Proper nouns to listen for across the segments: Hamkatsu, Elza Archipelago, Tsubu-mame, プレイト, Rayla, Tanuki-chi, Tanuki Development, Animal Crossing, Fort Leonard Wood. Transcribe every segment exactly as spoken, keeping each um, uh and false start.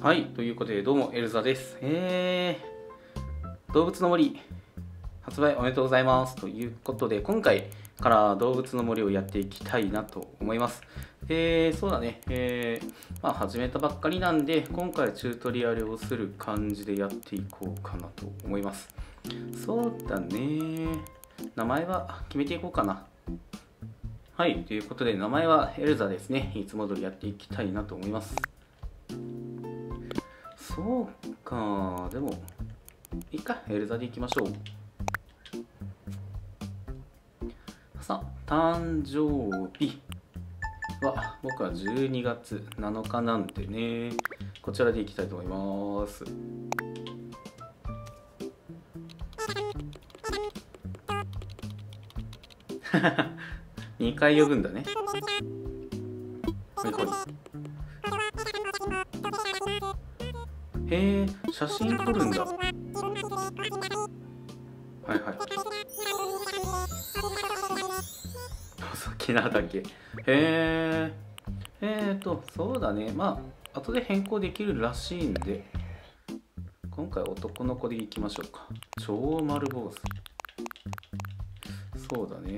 はい、ということで、どうもエルザです。えー、動物の森発売おめでとうございます。ということで、今回から動物の森をやっていきたいなと思います。えー、そうだね、えー、まあ始めたばっかりなんで、今回はチュートリアルをする感じでやっていこうかなと思います。そうだね、名前は決めていこうかな。はい、ということで、名前はエルザですね。いつも通りやっていきたいなと思います。そうか、でも、いっか、エルザでいきましょう。さあ、誕生日は、僕はじゅうにがつなのかなんでね、こちらでいきたいと思います。にかい呼ぶんだね。へえ、写真撮るんだ。はいはい。細木なだけ。へえ。えーと、そうだね。まあ、後で変更できるらしいんで、今回男の子でいきましょうか。超丸坊主。そうだね。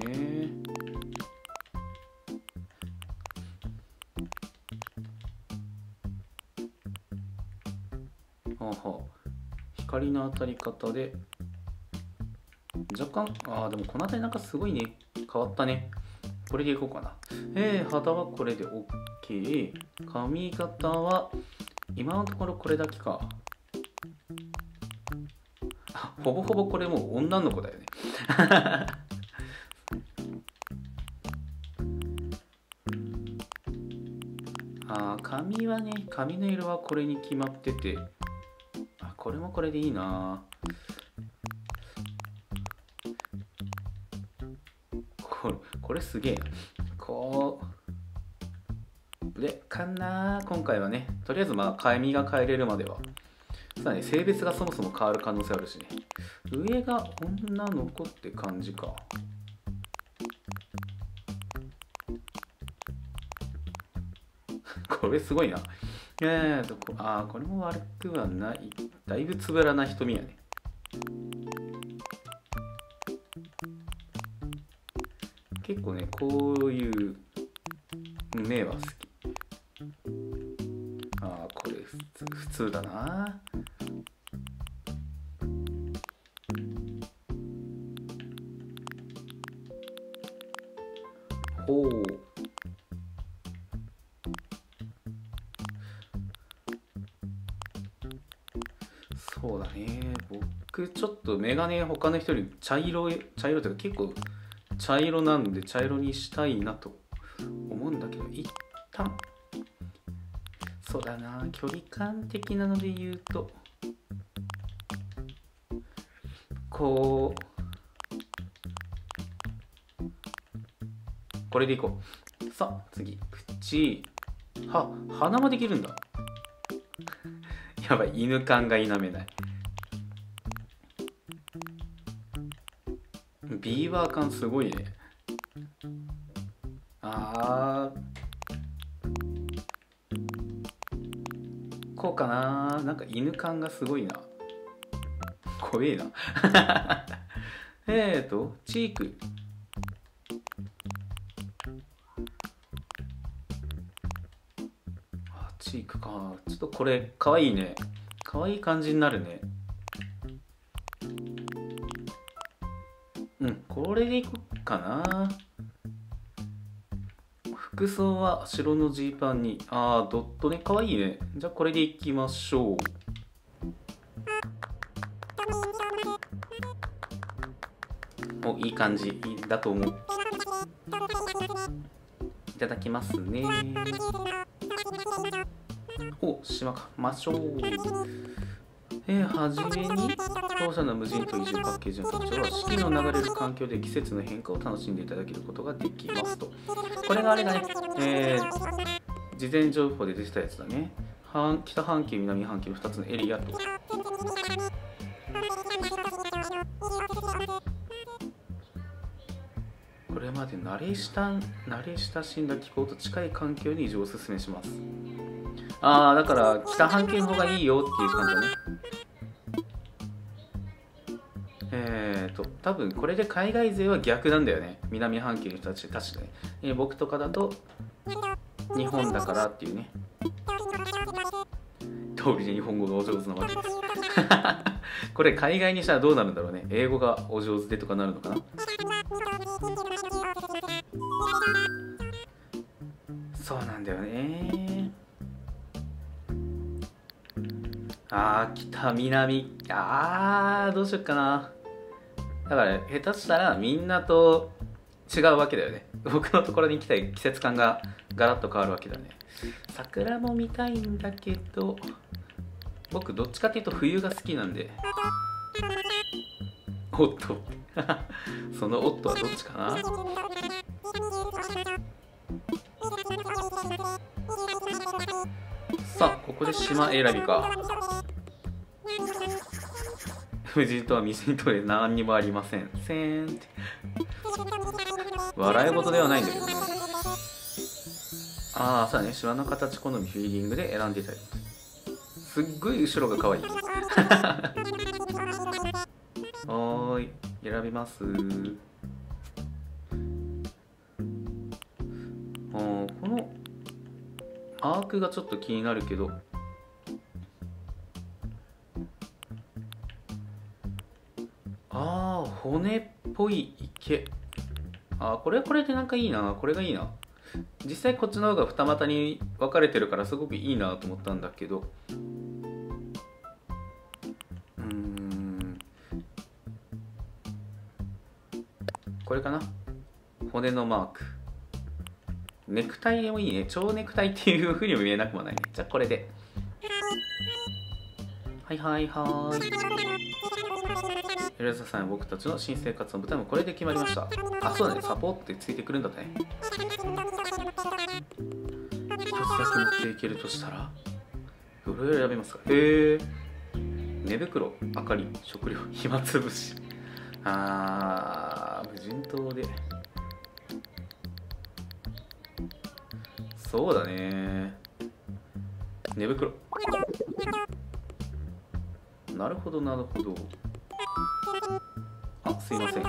はあはあ、光の当たり方で若干、ああでもこの辺りなんかすごいね、変わったね。これでいこうかな。えー、肌はこれで OK、 髪型は今のところこれだけか。あ、ほぼほぼこれもう女の子だよね。あー、髪はね、髪の色はこれに決まってて、これもこれでいいな。これ、これすげえな。こうでかな。今回はね、とりあえずまあ髪が変えれるまではさ、ね、性別がそもそも変わる可能性あるしね。上が女の子って感じか。これすごいな。えーと、あー、これも悪くはない。だいぶつぶらな瞳やね。結構ね、こういう目は好き。あー、これ普通、普通だな。ほう、そうだね。僕ちょっとメガネ、他の人より茶色い、茶色というか結構茶色なんで茶色にしたいなと思うんだけど、一旦そうだな、距離感的なので言うとこう、これでいこう。さあ次、口、は、鼻もできるんだ。やばい、犬感が否めない。ビーバー感すごいね。あー、こうかな。なんか犬感がすごいな。怖えな。えーと、チーク。チークか。ちょっとこれかわいいね。かわいい感じになるね。うん、これでいこうかな。服装は白のジーパンに、あー、ドットね、かわいいね。じゃあこれでいきましょう。お、いい感じだと思う。いただきますね。お、しまかましょう。えー、はじめに当社の無人島移住パッケージの特徴は、四季の流れる環境で季節の変化を楽しんでいただけることができますと。これがあれだね、えー、事前情報で出てたやつだね。北半球、南半球のふたつのエリアと。これまで慣れ親しんだ気候と近い環境に移住をおすすめします。ああ、だから北半球の方がいいよっていう感じだね。えっと多分これで海外勢は逆なんだよね。南半球の人たち確かに、えー、僕とかだと日本だからっていうね。通りで日本語がお上手なわけですこれ海外にしたらどうなるんだろうね。英語がお上手でとかなるのかな。そうなんだよね。あー、北、南、あー、どうしよっかな。だから下手したらみんなと違うわけだよね。僕のところに来た季節感がガラッと変わるわけだね。桜も見たいんだけど、僕どっちかっていうと冬が好きなんで。おっとそのおっとはどっちかな。さあ、ここで島選びか。無人島は店にとれ何にもありません。せーんって笑い事ではないんだけどね。ああ、そうだね。島の形好みフィーリングで選んでいたり。すっごい後ろが可愛いおーい、選びます。あ、このアークがちょっと気になるけど、ああ、骨っぽい池。ああ、これはこれでなんかいいな。これがいいな。実際こっちの方が二股に分かれてるからすごくいいなと思ったんだけど、うーん、これかな。骨のマーク、ネクタイでもいいね。蝶ネクタイっていうふうにも見えなくもないね。じゃあこれで、はいはいはい。エルザさん、僕たちの新生活の舞台もこれで決まりました。あ、そうだね。サポってついてくるんだったね。ひとつだけ持っていけるとしたらどれを選びますか。へえ。寝袋、明かり、食料、暇つぶし。あー、無人島で、そうだね。寝袋、なるほどなるほど。あ、すいません。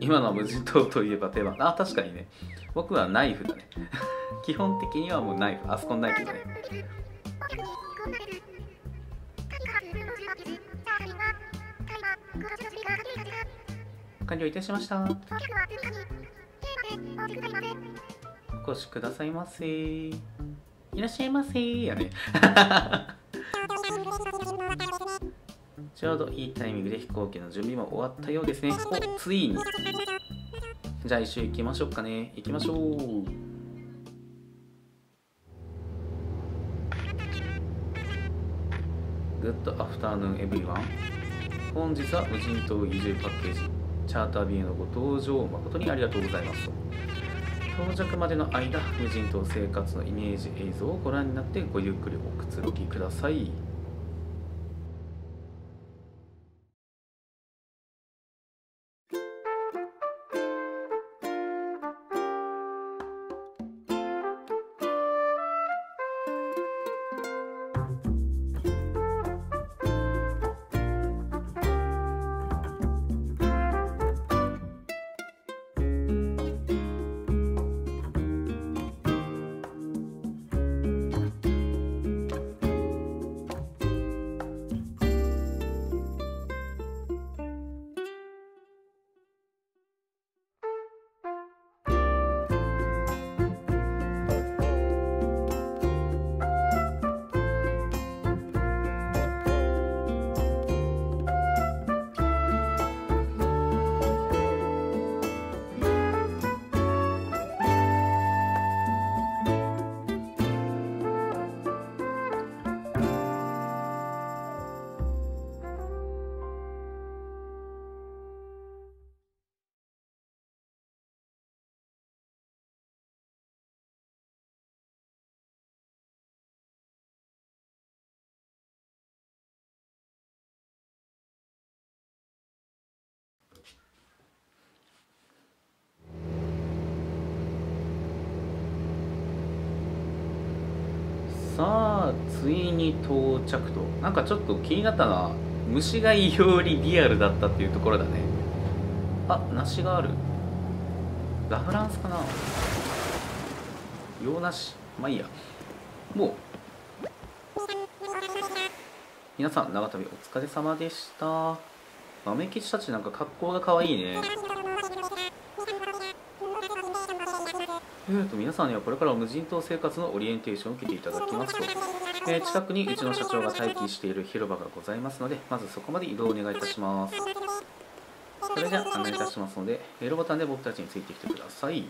今のは無人島といえば定番。あ、確かにね。僕はナイフだね基本的にはもうナイフ。あそこのナイフだね。完了いたしました。お越しくださいませ。いらっしゃいませやねちょうどいいタイミングで飛行機の準備も終わったようですね。お、ついに。じゃあ一緒行きましょうかね。行きましょう。グッドアフターヌーンエブリワン。本日は無人島移住パッケージチャーター便へのご搭乗誠にありがとうございますと。到着までの間、無人島生活のイメージ映像をご覧になってごゆっくりおくつろぎください。さあついに到着と。なんかちょっと気になったのは虫が異様にリアルだったっていうところだね。あ、梨がある。ラフランスかな、洋梨。まあいいや。もう皆さん長旅お疲れ様でした。豆吉たちなんか格好が可愛いね。えーと皆さんにはこれから無人島生活のオリエンテーションを受けていただきますと、えー、近くにうちの社長が待機している広場がございますので、まずそこまで移動をお願いいたします。それでは案内いたしますので、エロボタンで僕たちについてきてください。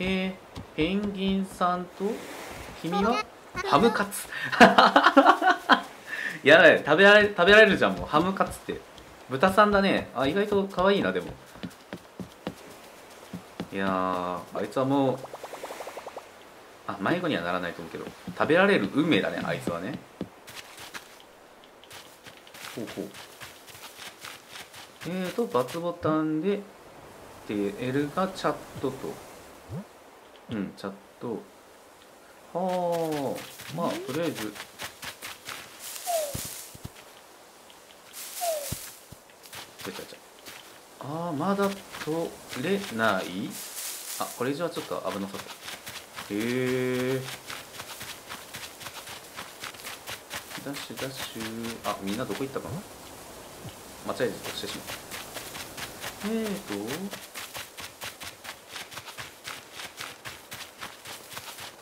えー、ペンギンさんと君はハムカツやだね、食べられ食べられるじゃん。もうハムカツって豚さんだね。あ、意外と可愛いな。でもいやー、あいつはもう、あ、迷子にはならないと思うけど、食べられる運命だね、あいつはね。ほうほう。えーと、×ボタンで、で、L がチャットと。うん、チャット。はあ、まあ、とりあえず。ちゃちゃちゃ。ああ、まだ取れない。あ、これ以上はちょっと危なさそう。へえ。ダッシュダッシュ。あ、みんなどこ行ったかな。間違えず押してしまう。えー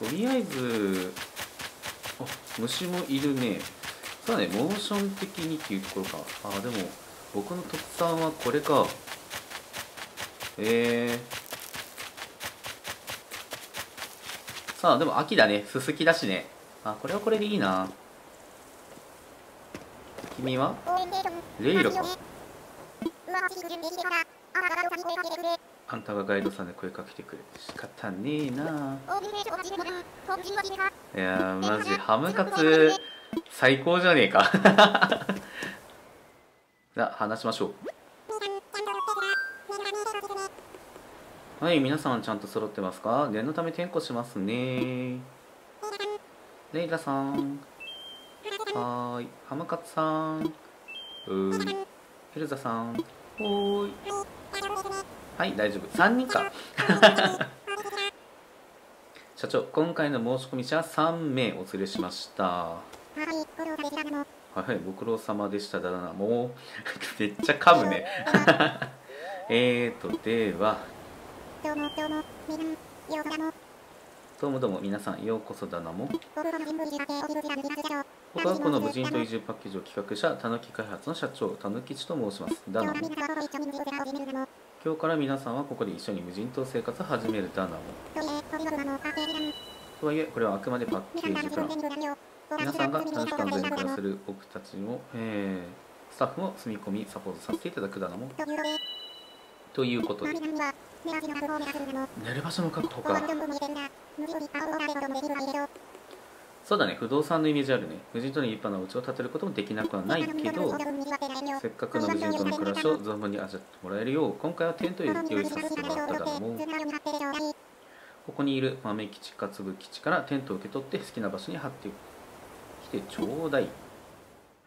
ととりあえず、あ、虫もいるね。そうだね、モーション的にっていうところか。あー、でも僕の特産はこれか。えー、さあでも秋だね、すすきだしね。あ、これはこれでいいな。君はレイロか。あんたがガイドさんで声かけてくれ、仕方ねえな。いやー、マジハムカツ最高じゃねえかじゃあ話しましょう。はい、皆さんちゃんと揃ってますか？念のため点呼しますね。レイラさん。はーい。ハムカツさん。うーい。エルザさん。ほーい。はい、大丈夫。さんにんか。社長、今回の申し込み者さんめいお連れしました。はいはい、ご苦労様でしただな。もう、めっちゃ噛むね。えーと、では。どうもどうも皆さんようこそだなも。僕はこの無人島移住パッケージを企画したたぬき開発の社長、たぬきちと申しますだなも。今日から皆さんはここで一緒に無人島生活を始めるだなも。とはいえこれはあくまでパッケージプラン。皆さんが楽しく安全に暮らせる僕たちも、えー、スタッフも住み込みサポートさせていただくだなも。ということで。寝る場所の確保か。そうだね、不動産のイメージあるね。無人島に立派なお家を建てることもできなくはないけど、せっかくの無人島の暮らしを存分に味わってもらえるよう、今回はテントを用意させてもらっただもう。ここにいる豆吉か粒吉からテントを受け取って好きな場所に張ってきてちょうだい。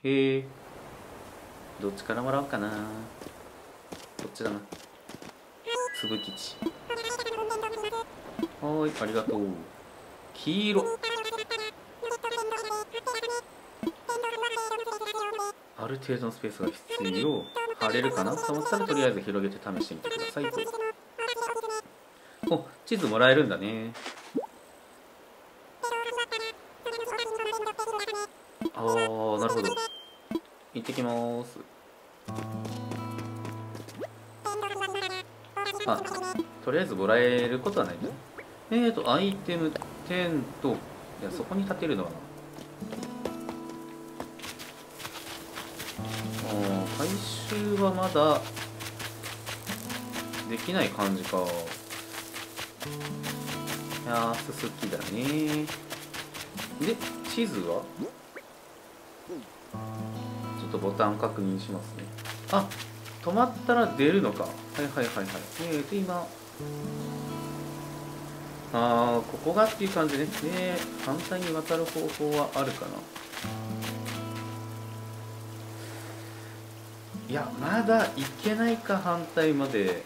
へえ、どっちからもらおうかな。こっちだな。すぐ吉。はい、ありがとう。黄色。ある程度のスペースが必要。貼れるかなと思ったらとりあえず広げて試してみてくださいと。お、地図もらえるんだね。あー、なるほど。行ってきます。あ、とりあえずもらえることはないんだ。えーと、アイテム、テント。いや、そこに立てるのかな。ああ、回収はまだできない感じか。いやー、すすきだね。で、地図はちょっとボタン確認しますね。あ、止まったら出るのか。はいはいはいはい。えーと、今、あー、ここがっていう感じですね。反対に渡る方法はあるかな。いや、まだ行けないか、反対まで。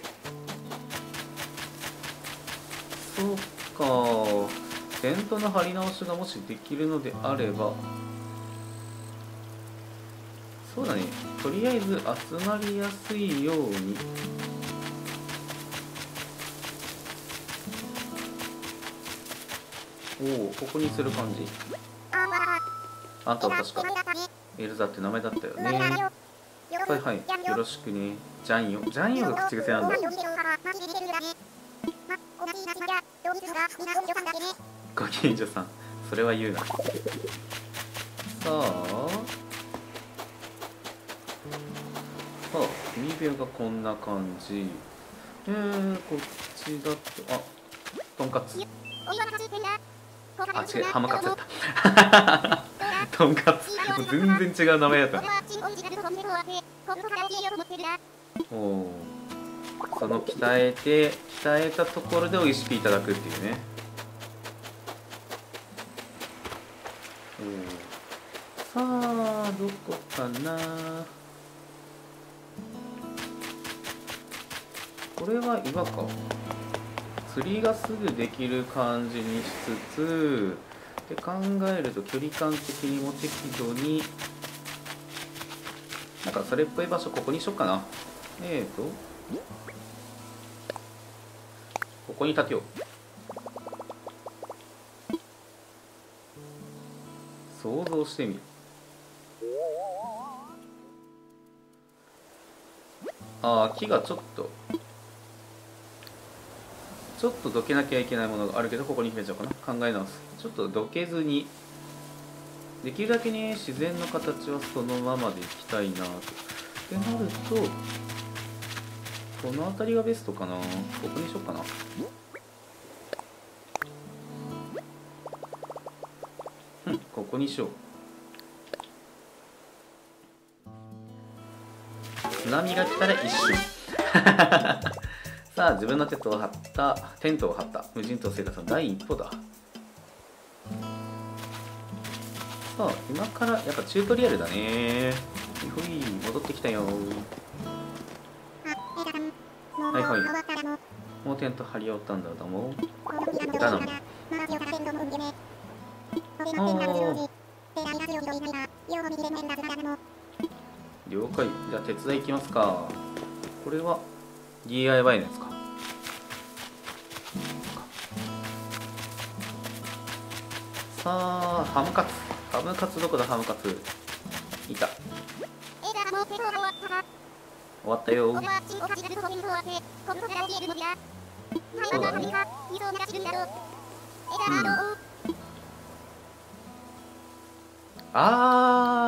そうか、テントの張り直しがもしできるのであれば、そうだね、とりあえず集まりやすいように。おお、ここにする感じ。あんたは確かエルザって名前だったよね。はいはい、よろしくね。ジャンヨ、ジャンヨが口癖なんだ。ご近所さん、それは言うな。さあ、さあ、海辺がこんな感じ。えー、こっちだと、あ、とんかつ。あ、違う、浜カツだった。とんかつ、全然違う名前だったね。おお、その鍛えて、鍛えたところで美味しくいただくっていうね。さあ、どこかな。これは岩か。釣りがすぐできる感じにしつつで考えると、距離感的にも適度に、なんかそれっぽい場所ここにしよっかな。えーとここに立てよう。想像してみる。ああ、木がちょっとちょっとどけなきゃいけないものがあるけど、ここに決めちゃおうかな。考え直す。ちょっとどけずに、できるだけね、自然の形はそのままでいきたいなと。ってなると、この辺りがベストかな。ここにしようかな。うん、ここにしよう。津波が来たら一瞬。さあ、自分のテントを張った、テントを張った無人島生活の第一歩だ。さあ、今からやっぱチュートリアルだね。ほい、戻ってきたよ。はいはい、もうテント張り終わったんだども。だなも。了解。じゃあ手伝い行きますか。これは ディーアイワイ のやつか。さあ、ハムカツ。ハムカツどこだ、ハムカツ。いた。終わったよ。そうだね。うん、あ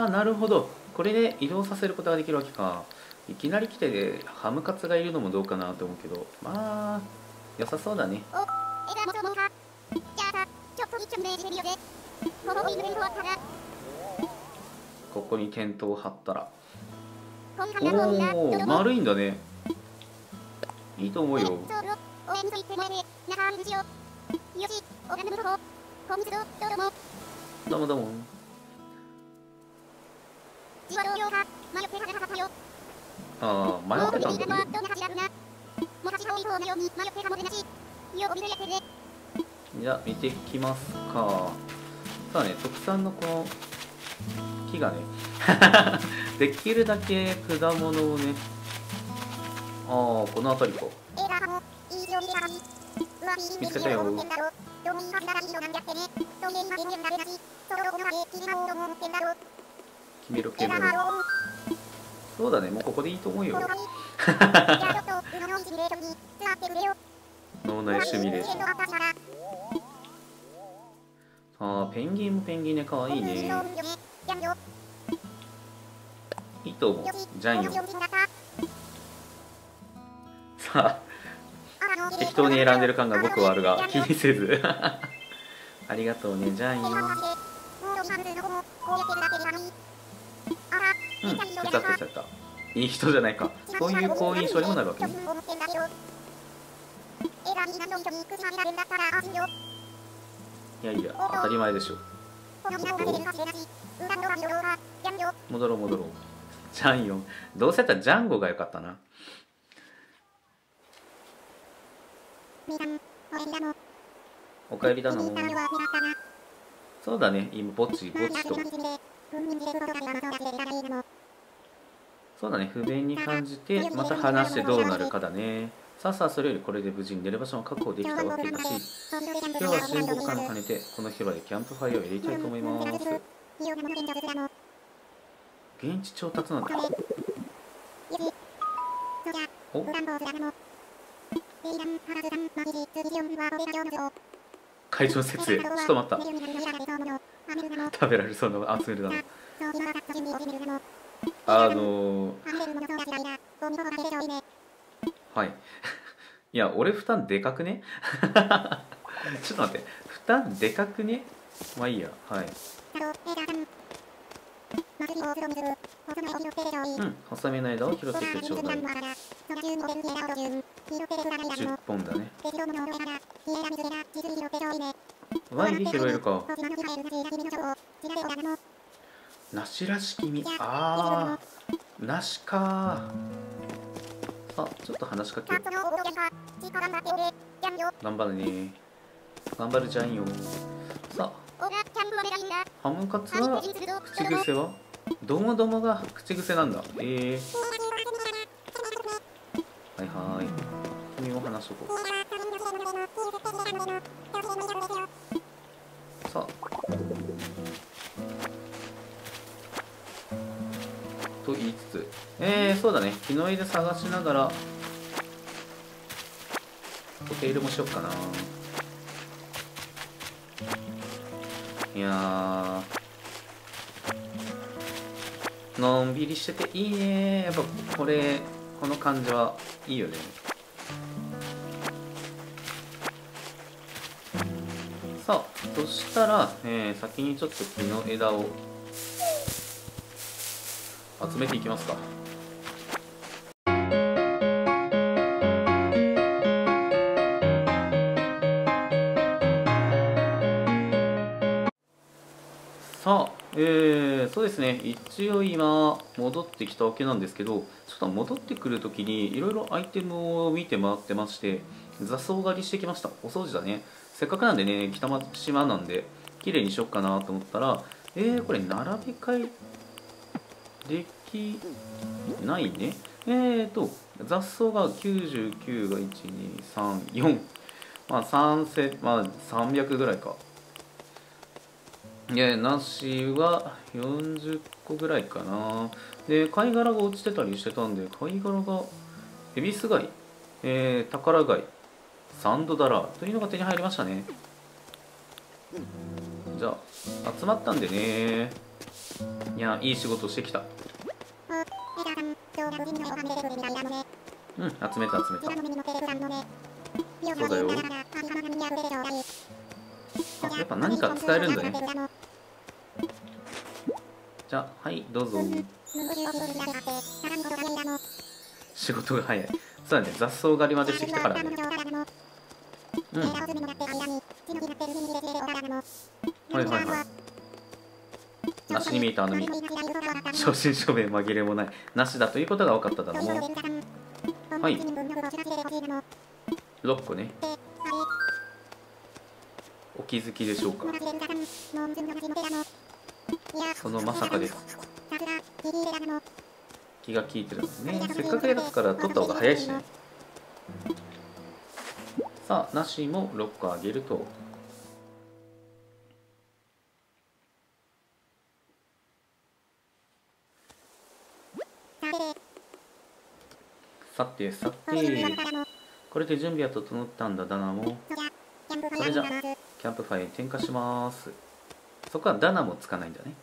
ー、なるほど。これで移動させることができるわけか。いきなり来てでハムカツがいるのもどうかなと思うけど、まあ良さそうだね。ここにテントを張ったら、おお、丸いんだね。いいと思うよ。どうもどうも。ああ、迷ってたんだね。じゃあ見てきますか。さあね、特産のこの木がねできるだけ果物をね、ああ、この辺りか。見つけたよ。決めろ決めろ。そうだね、もうここでいいと思うよ。脳内シミュレーション。ああ、ペンギンもペンギンで可愛いね。いいと思う。ジャンよ。さあ、適当に選んでる感が僕はあるが気にせずありがとうね、ジャンよ。うん、ペタペタペタ。いい人じゃないか。そういう好印象にもなるわけね。いやいや、当たり前でしょ。戻ろう戻ろう。ジャンヨン、どうせやったらジャンゴがよかったな。おかえりだの。そうだね、今ぼっちぼっちと。そうだね、不便に感じて、また話してどうなるかだね。さあさあ、それよりこれで無事に寝る場所も確保できたわけだし、今日は親睦感を兼ねてこの広場でキャンプファイアを入れたいと思います。現地調達なんだ。お、会場設営、ちょっと待った。食べられそうな集めるだな。あのー、はい。いや、俺負担でかくね。ちょっと待って。負担でかくね。まあいいや。はい。うん。細めの枝を拾ってきてちょうだい。じゅっぽんだね。ワインで拾えるか。梨らしき実。ああ。梨かー。あ、ちょっと話しかけよう。頑張るね。頑張るじゃんよ。さあ、ハムカツは口癖はどもどもが口癖なんだ。ええー、はいはい、君も話しとこう。さあと言いつつ、えー、そうだね、日の入れ探しながらお手入れもしよっかな。いやー、のんびりしてていいね。やっぱこれ、この感じはいいよね。さあ、そしたら、えー、先にちょっと木の枝を集めていきますか。さあ、えー、そうですね、一応今戻ってきたわけなんですけど、ちょっと戻ってくるときにいろいろアイテムを見て回ってまして、雑草狩りしてきました。お掃除だね。せっかくなんでね、北松島なんで綺麗にしよっかなと思ったら、えー、これ並び替えできないね。えーと、雑草がきゅうじゅうきゅうがいちにさんよん、まあさんセ、まあ、さんびゃくぐらいか。で、梨はよんじゅっこぐらいかな。で、貝殻が落ちてたりしてたんで、貝殻がエビス貝、えー、宝貝、サンドダラというのが手に入りましたね。じゃあ集まったんでね。いや、いい仕事してきた。うん、集めた集めた。そうだよ。あ、やっぱ何か使えるんだね。じゃあ、はい、どうぞ。仕事が早い。そうだね、雑草狩りまでしてきたからね。うん。はいはいはい。梨に見えたあの実、正真正銘紛れもない梨だということが分かっただろう。はい、ろっこね。お気づきでしょうか。そのまさかです。気が利いてるんですね。せっかくやつから取った方が早いしね。さあ、梨もろっこあげると。さてさて、これで準備は整ったんだ。ダナもそれじゃキャンプファイアに点火します。そこはダナもつかないんだね。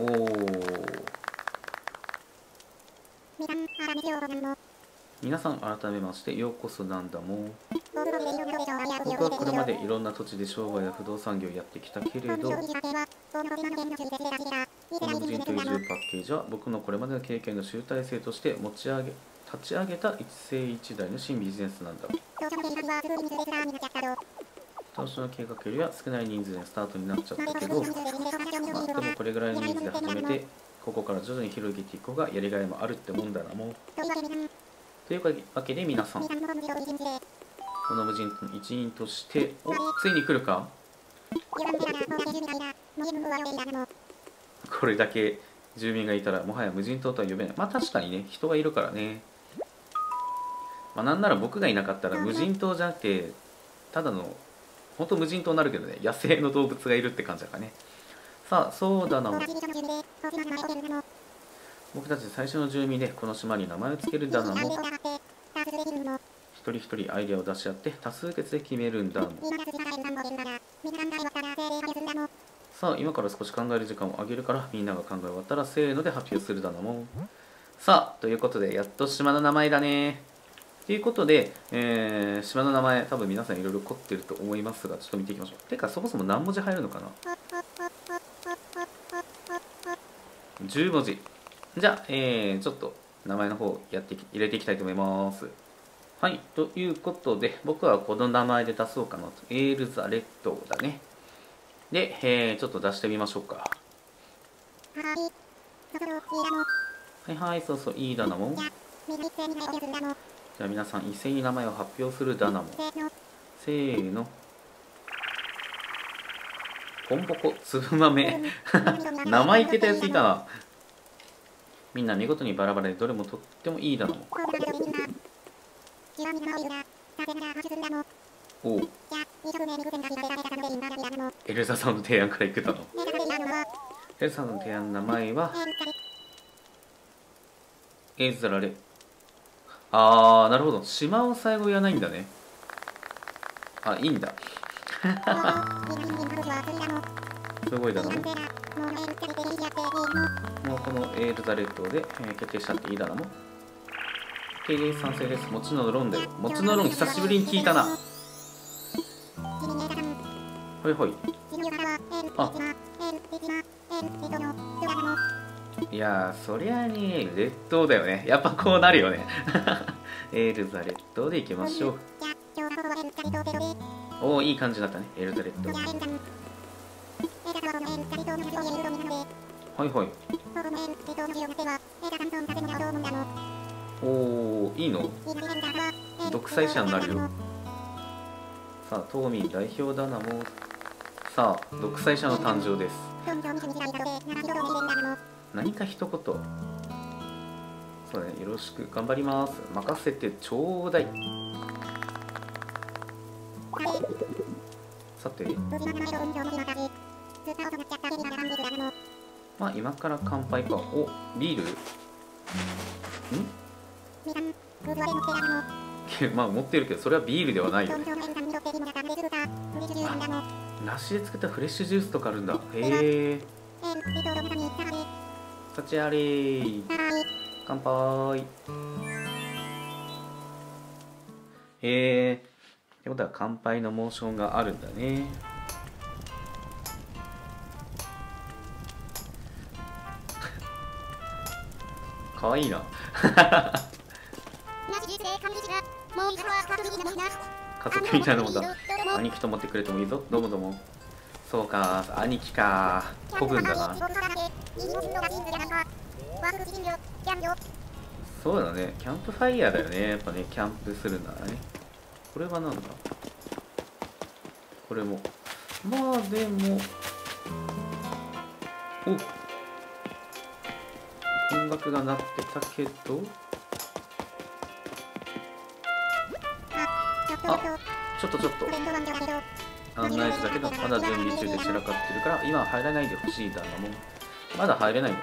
おー、皆さん改めましてようこそなんだもん。僕はこれまでいろんな土地で商売や不動産業をやってきたけれど、この無人島移住パッケージは僕のこれまでの経験の集大成として持ち上げ立ち上げた一世一代の新ビジネスなんだ。当初の計画よりは少ない人数でスタートになっちゃったけど、まあ、でもこれぐらいの人数で始めて、ここから徐々に広げていく方がやりがいもあるってもんだなもう。というわけで皆さん、この無人の一員として、お、ついに来るか？これだけ住民がいたらもはや無人島とは呼べない。まあ確かにね、人がいるからね。まあなんなら僕がいなかったら無人島じゃなくて、ただのほんと無人島になるけどね、野生の動物がいるって感じだからね。さあ、そうだな、僕たち最初の住民でこの島に名前を付けるだなも、一人一人アイデアを出し合って多数決で決めるんだも。さあ、今から少し考える時間をあげるから、みんなが考え終わったらせーので発表するだなも。さあ、ということでやっと島の名前だね。ということで、えー、島の名前多分皆さんいろいろ凝ってると思いますが、ちょっと見ていきましょう。てかそもそも何文字入るのかな。じゅうもじ。じゃあ、えー、ちょっと名前の方やって入れていきたいと思います。はい、ということで僕はこの名前で出そうかなと。エール・ザ・レッドだね。で、えー、ちょっと出してみましょうか。はいはい、そうそう、いいだなもん。じゃあ皆さん一斉に名前を発表するだなもん。せーの。ポンポコ、つぶまめ。生意気なやついたな。みんな見事にバラバラでどれもとってもいいだなもん。おお。エルザさんの提案からいくだろう。エルザさんの提案の名前はエズラレ。あー、なるほど、島を最後言わないんだね。あ、いいんだ。すごいだな。もうこのエルザレッドで決定したっていいだなも。定例賛成です。もちの論だよ。もちの論久しぶりに聞いたな。はいはい。あ、いやー、そりゃあね、列島だよね。やっぱこうなるよね。エルザ列島でいきましょう。おお、いい感じだったね、エルザ列島。はいはい。おお、いいの？独裁者になるよ。さあ、島民代表だなも。さあ、独裁者の誕生です。何か一言。そうね、よろしく頑張ります。任せてちょうだい。さて、まあ今から乾杯か。お、ビール？ん？まあ持ってるけど、それはビールではないよね。梨で作ったフレッシュジュースとかあるんだ。へえ。さちあれー。乾杯。へえ。ってことは乾杯のモーションがあるんだね。かわいいな。家族みたいなもんだ。兄貴と思ってくれてもいいぞ。どうもどうも。そうか、兄貴か。子分だな。そうだね、キャンプファイヤーだよね。やっぱね、キャンプするんだね。これはなんだ、これも。まあでも、お、音楽が鳴ってたけど、あ、ちょっとちょっと案内図だけど、まだ準備中で散らかってるから今は入らないでほしいだなもん。まだ入れないのか。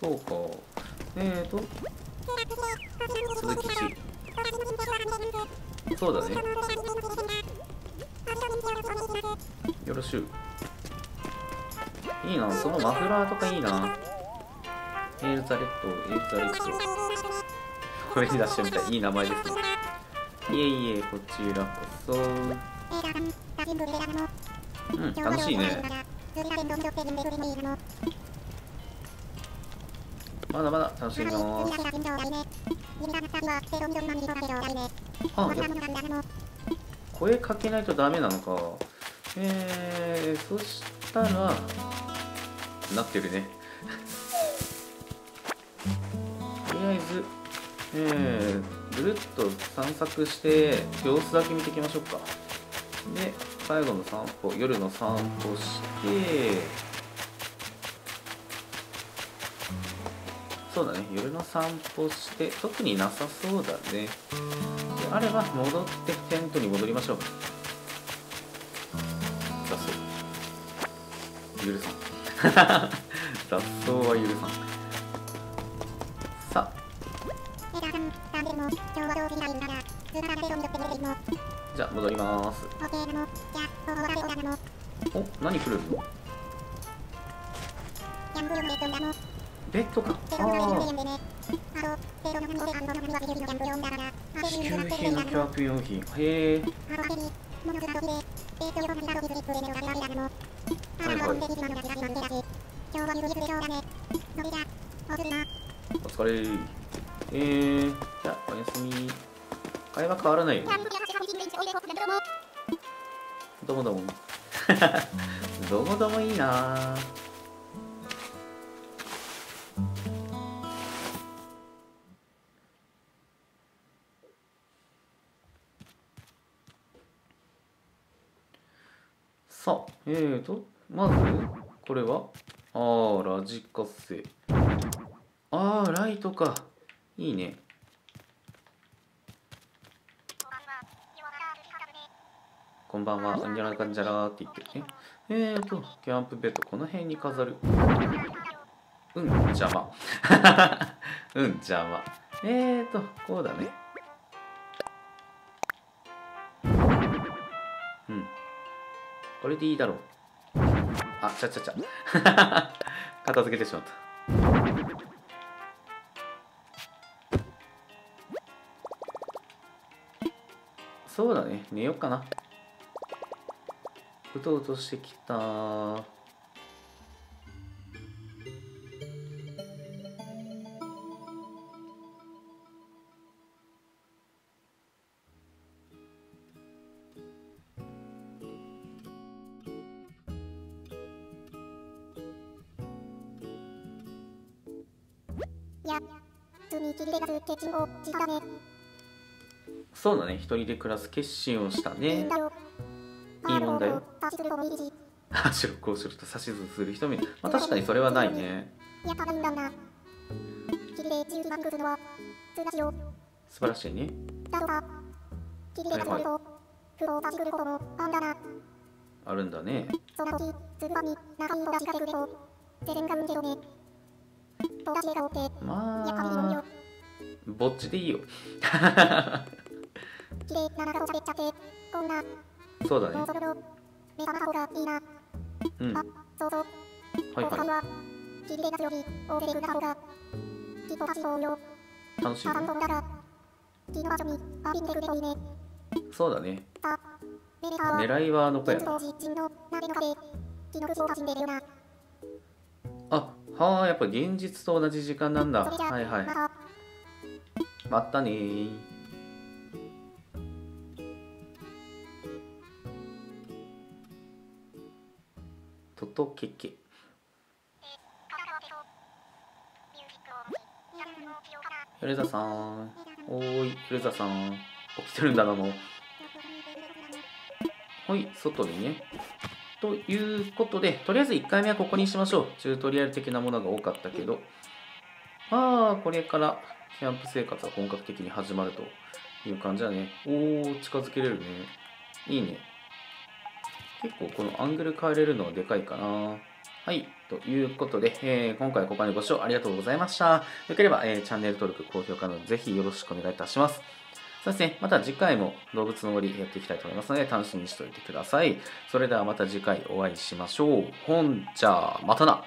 そうか、えーと続きし、そうだね、よろしゅう。いいな、そのマフラーとかいいな。エールザレッド、エールザレッド。これに出してみたい。いい名前ですね。いえいえ、こちらこそ。うん、楽しいね。まだまだ楽しみます。ああ、声かけないとダメなのか。えー、そしたらなってるねとりあえずえー、ぐるっと散策して様子だけ見ていきましょうか。で、最後の散歩、夜の散歩して、そうだね、夜の散歩して、特になさそうだね。であれば、戻ってテントに戻りましょう。雑草。ゆるさん。雑草はゆるさん。さあ。じゃあ戻ります。お、何来るの？ベッドか。あー、支給品のキャンプ用品。へえ、はいはい、お疲れー。えー、じゃあおやすみ。会話変わらないよね。どもどもどもどもいいな。さあ、えーとまずこれはああ、ラジカセ。ああ、ライトか。いいね。こんばんは、あんじゃらかんじゃらーって言ってね。えーと、キャンプベッド、この辺に飾る。うん、邪魔。うん、邪魔。えーと、こうだね。うん。これでいいだろう。あ、ちゃちゃちゃ。片付けてしまった。そうだね、寝よっかな。うとうとしてきたー。そうだね、一人で暮らす決心をしたね。いいもんだよ。足をこうすると指図する人もいる。まあ、確かにそれはないね。素晴らしいね。あるんだね。まあ、ぼっちでいいよ。そうだね。うん。はいはい。楽しいね。そうだね。狙いはどこやな。あ、はあ、やっぱ現実と同じ時間なんだ。はいはい。またねー。トトケケ。ヨレザさん、おーい、ヨレザさん、起きてるんだなもう。はい、外にね。ということで、とりあえずいっかいめはここにしましょう。チュートリアル的なものが多かったけど、ああ、これからキャンプ生活は本格的に始まるという感じだね。おー、近づけれるね。いいね。結構このアングル変えれるのはでかいかな。はい。ということで、えー、今回ここまでご視聴ありがとうございました。よければ、えー、チャンネル登録、高評価などぜひよろしくお願いいたします。そうですね。また次回も動物の森やっていきたいと思いますので楽しみにしておいてください。それではまた次回お会いしましょう。ほんじゃあ、またな。